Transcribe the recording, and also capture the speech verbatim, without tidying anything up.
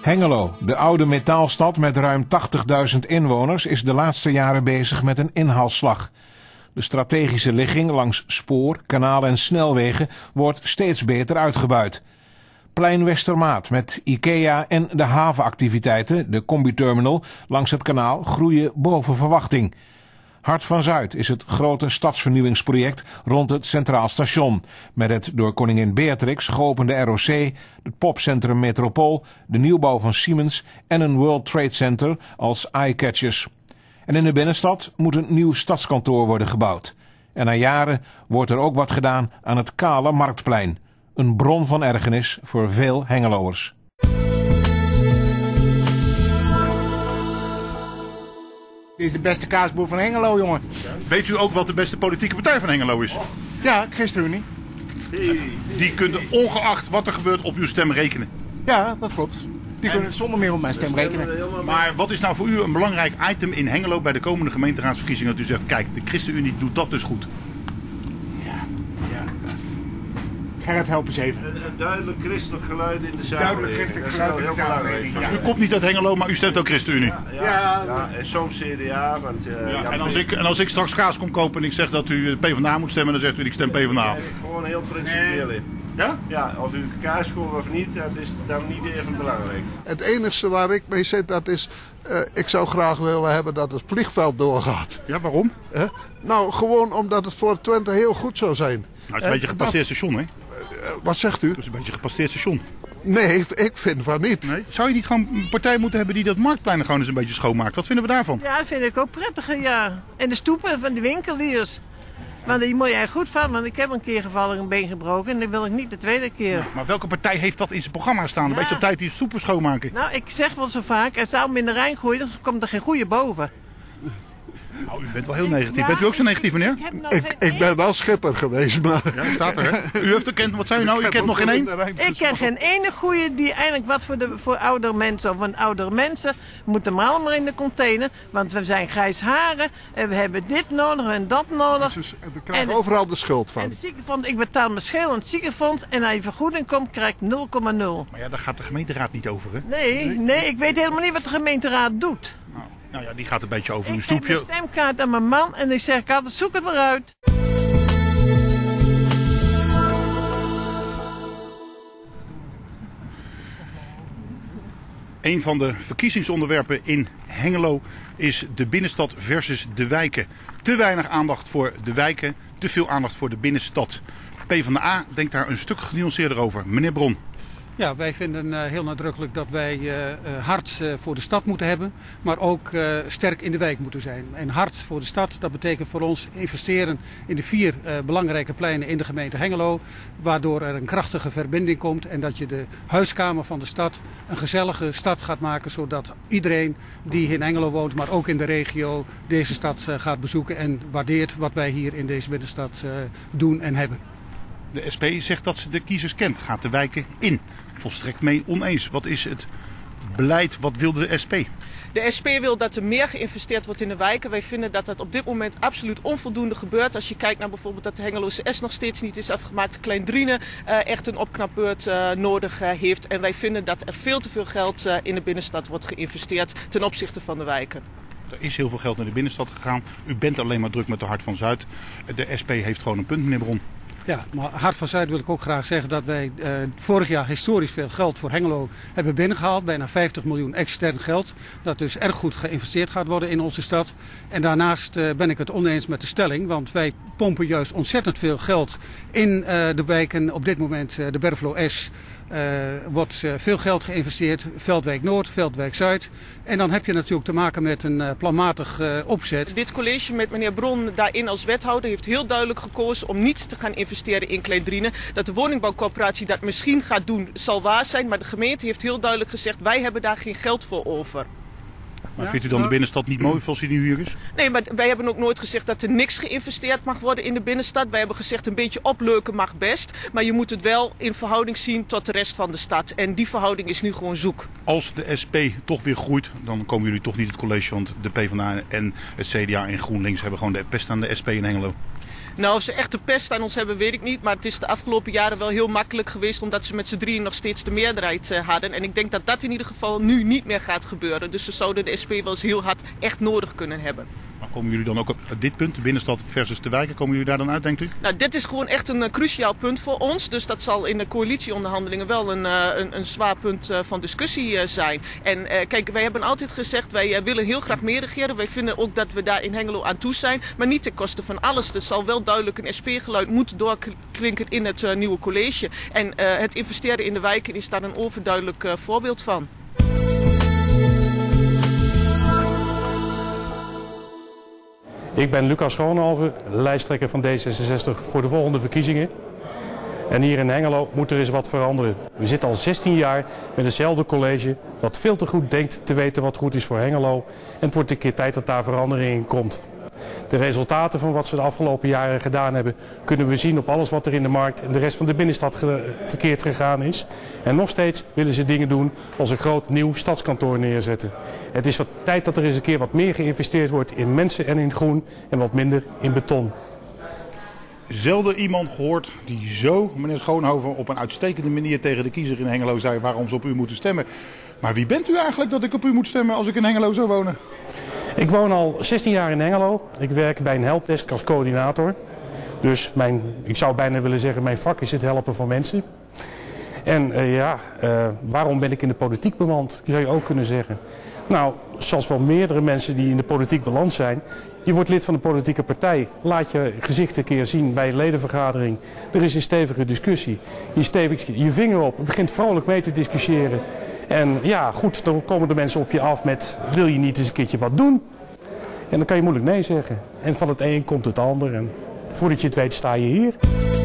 Hengelo, de oude metaalstad met ruim tachtigduizend inwoners, is de laatste jaren bezig met een inhaalslag. De strategische ligging langs spoor, kanalen en snelwegen wordt steeds beter uitgebuit. Plein Westermaat met IKEA en de havenactiviteiten, de combi-terminal, langs het kanaal groeien boven verwachting. Hart van Zuid is het grote stadsvernieuwingsproject rond het Centraal Station, met het door koningin Beatrix geopende R O C, het popcentrum Metropool, de nieuwbouw van Siemens en een World Trade Center als eyecatchers. En in de binnenstad moet een nieuw stadskantoor worden gebouwd. En na jaren wordt er ook wat gedaan aan het kale Marktplein, een bron van ergernis voor veel Hengeloers. Dit is de beste kaasboer van Hengelo, jongen. Weet u ook wat de beste politieke partij van Hengelo is? Ja, ChristenUnie. Die kunnen ongeacht wat er gebeurt op uw stem rekenen. Ja, dat klopt. Die kunnen zonder meer op mijn stem rekenen. Maar wat is nou voor u een belangrijk item in Hengelo bij de komende gemeenteraadsverkiezingen? Dat u zegt, kijk, de ChristenUnie doet dat dus goed. Ja, ja. Gerrit, help eens even. Een, een duidelijk christelijk geluid in de samenleving. Duidelijk christelijk geluid in de samenleving. Ja. U komt niet uit Hengelo, maar u stemt ook ChristenUnie. Ja, ja, ja, ja. En soms C D A. Want, uh, ja, ja, en, als ik, en als ik straks kaas kom kopen en ik zeg dat u PvdA moet stemmen, dan zegt u ik stem PvdA. Ik ben gewoon heel principieel in. Ja? Ja, of u kaas komt of niet, dat is dan niet even belangrijk. Het enige waar ik mee zit, dat is, uh, ik zou graag willen hebben dat het vliegveld doorgaat. Ja, waarom? Huh? Nou, gewoon omdat het voor Twente heel goed zou zijn. Nou, het is een beetje een gepasseerd station, hè? Wat zegt u? Het is een beetje een gepasseerd station. Nee, ik vind van niet. Nee? Zou je niet gewoon een partij moeten hebben die dat marktplein gewoon eens een beetje schoonmaakt? Wat vinden we daarvan? Ja, dat vind ik ook prettig, ja. En de stoepen van de winkeliers. Want die moet je eigenlijk goed van, want ik heb een keer gevallen een been gebroken en dat wil ik niet de tweede keer. Ja, maar welke partij heeft dat in zijn programma staan? Een ja. beetje op tijd die stoepen schoonmaken. Nou, ik zeg wel zo vaak, als ze allemaal in de Rijn gooien, dan komt er geen goede boven. Nou, u bent wel heel negatief. Bent u ook zo negatief, meneer? Ik, ik ben wel schipper geweest, maar... Ja, staat er, hè? U heeft er kent, wat zei u nou? U kent nog geen één? Ik ken geen ene goeie die eigenlijk wat voor, de, voor oudere mensen... of van oudere mensen moeten maar allemaal in de container. Want we zijn grijs haren en we hebben dit nodig en dat nodig. Dus we krijgen en, overal de schuld van. En het ziekenfonds, ik betaal mijn scheel aan het ziekenfonds... en als je vergoeding komt, krijg ik nul komma nul. Maar ja, daar gaat de gemeenteraad niet over, hè? Nee, nee, nee, ik weet helemaal niet wat de gemeenteraad doet. Nou. Nou ja, die gaat een beetje over uw stoepje. Ik heb een stemkaart aan mijn man en ik zeg ik altijd zoek het maar uit. Een van de verkiezingsonderwerpen in Hengelo is de binnenstad versus de wijken. Te weinig aandacht voor de wijken, te veel aandacht voor de binnenstad. PvdA denkt daar een stuk genuanceerder over. Meneer Bron. Ja, wij vinden heel nadrukkelijk dat wij hart voor de stad moeten hebben, maar ook sterk in de wijk moeten zijn. En hart voor de stad, dat betekent voor ons investeren in de vier belangrijke pleinen in de gemeente Hengelo, waardoor er een krachtige verbinding komt en dat je de huiskamer van de stad een gezellige stad gaat maken, zodat iedereen die in Hengelo woont, maar ook in de regio, deze stad gaat bezoeken en waardeert wat wij hier in deze binnenstad doen en hebben. De S P zegt dat ze de kiezers kent, gaat de wijken in. Volstrekt mee oneens. Wat is het beleid, wat wil de S P? De S P wil dat er meer geïnvesteerd wordt in de wijken. Wij vinden dat dat op dit moment absoluut onvoldoende gebeurt. Als je kijkt naar bijvoorbeeld dat de Hengeloze S nog steeds niet is afgemaakt. Kleindriene uh, echt een opknapbeurt uh, nodig uh, heeft. En wij vinden dat er veel te veel geld uh, in de binnenstad wordt geïnvesteerd ten opzichte van de wijken. Er is heel veel geld naar de binnenstad gegaan. U bent alleen maar druk met de Hart van Zuid. De S P heeft gewoon een punt, meneer Bron. Ja, maar Hart van Zuid wil ik ook graag zeggen dat wij eh, vorig jaar historisch veel geld voor Hengelo hebben binnengehaald. Bijna vijftig miljoen extern geld. Dat dus erg goed geïnvesteerd gaat worden in onze stad. En daarnaast eh, ben ik het oneens met de stelling. Want wij pompen juist ontzettend veel geld in eh, de wijken. Op dit moment eh, de Berflo S. Uh, wordt uh, veel geld geïnvesteerd, Veldwijk Noord, Veldwijk Zuid. En dan heb je natuurlijk te maken met een uh, planmatig uh, opzet. Dit college met meneer Bron daarin als wethouder heeft heel duidelijk gekozen om niet te gaan investeren in Kleindriene. Dat de woningbouwcorporatie dat misschien gaat doen zal waar zijn, maar de gemeente heeft heel duidelijk gezegd wij hebben daar geen geld voor over. Maar ja, vindt u dan de binnenstad niet mooi volgens die huur is? Nee, maar wij hebben ook nooit gezegd dat er niks geïnvesteerd mag worden in de binnenstad. Wij hebben gezegd een beetje opleuken mag best. Maar je moet het wel in verhouding zien tot de rest van de stad. En die verhouding is nu gewoon zoek. Als de S P toch weer groeit, dan komen jullie toch niet het college. Want de PvdA en het C D A en GroenLinks hebben gewoon de pest aan de S P in Hengelo. Nou, of ze echt de pest aan ons hebben, weet ik niet. Maar het is de afgelopen jaren wel heel makkelijk geweest, omdat ze met z'n drieën nog steeds de meerderheid uh, hadden. En ik denk dat dat in ieder geval nu niet meer gaat gebeuren. Dus ze zouden de S P wel eens heel hard echt nodig kunnen hebben. Maar komen jullie dan ook op dit punt, de binnenstad versus de wijken, komen jullie daar dan uit, denkt u? Nou, dit is gewoon echt een uh, cruciaal punt voor ons. Dus dat zal in de coalitieonderhandelingen wel een, uh, een, een zwaar punt uh, van discussie uh, zijn. En uh, kijk, wij hebben altijd gezegd, wij uh, willen heel graag meer regeren. Wij vinden ook dat we daar in Hengelo aan toe zijn. Maar niet ten koste van alles. Dat zal wel duidelijk een S P-geluid moet doorklinken in het uh, nieuwe college. En uh, het investeren in de wijken is daar een overduidelijk uh, voorbeeld van. Ik ben Lukas Schoonhoven, lijsttrekker van D zesenzestig voor de volgende verkiezingen. En hier in Hengelo moet er eens wat veranderen. We zitten al zestien jaar met hetzelfde college dat veel te goed denkt te weten wat goed is voor Hengelo. En het wordt een keer tijd dat daar verandering in komt. De resultaten van wat ze de afgelopen jaren gedaan hebben, kunnen we zien op alles wat er in de markt en de rest van de binnenstad verkeerd gegaan is. En nog steeds willen ze dingen doen als een groot nieuw stadskantoor neerzetten. Het is wat tijd dat er eens een keer wat meer geïnvesteerd wordt in mensen en in groen en wat minder in beton. Zelden iemand gehoord die zo, meneer Schoonhoven, op een uitstekende manier tegen de kiezer in Hengelo zei waarom ze op u moeten stemmen. Maar wie bent u eigenlijk dat ik op u moet stemmen als ik in Hengelo zou wonen? Ik woon al zestien jaar in Hengelo. Ik werk bij een helpdesk als coördinator. Dus mijn, ik zou bijna willen zeggen, mijn vak is het helpen van mensen. En uh, ja, uh, waarom ben ik in de politiek beland, zou je ook kunnen zeggen. Nou, zoals wel meerdere mensen die in de politiek beland zijn. Je wordt lid van een politieke partij. Laat je gezicht een keer zien bij een ledenvergadering. Er is een stevige discussie. Je steekt je vinger op, begint vrolijk mee te discussiëren. En ja, goed, dan komen de mensen op je af met, wil je niet eens een keertje wat doen? En dan kan je moeilijk nee zeggen. En van het een komt het ander en voordat je het weet sta je hier.